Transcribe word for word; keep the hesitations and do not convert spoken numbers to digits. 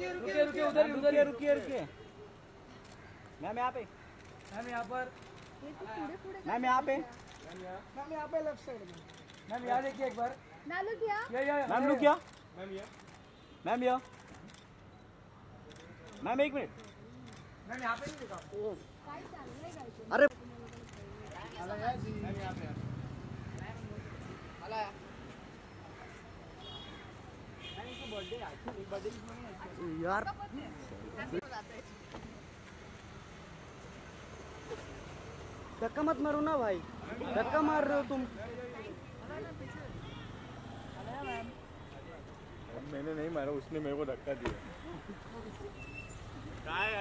रुकिए रुकिए रुकिए उधर उधर रुकिए रुकिए मैम यहाँ पे मैम यहाँ पर मैम यहाँ पे मैम यहाँ पे लेफ्ट साइड मैम यहाँ देखिए एक बार मैम लुक क्या मैम लुक क्या मैम ये मैम ये मैम एक मिनट मैम यहाँ पे नहीं देखा अरे मैम यहाँ पे हला यार धक्का मत मारो ना भाई धक्का मार रहे हो तुम। मैंने नहीं मारा उसने मेरे को धक्का दिया।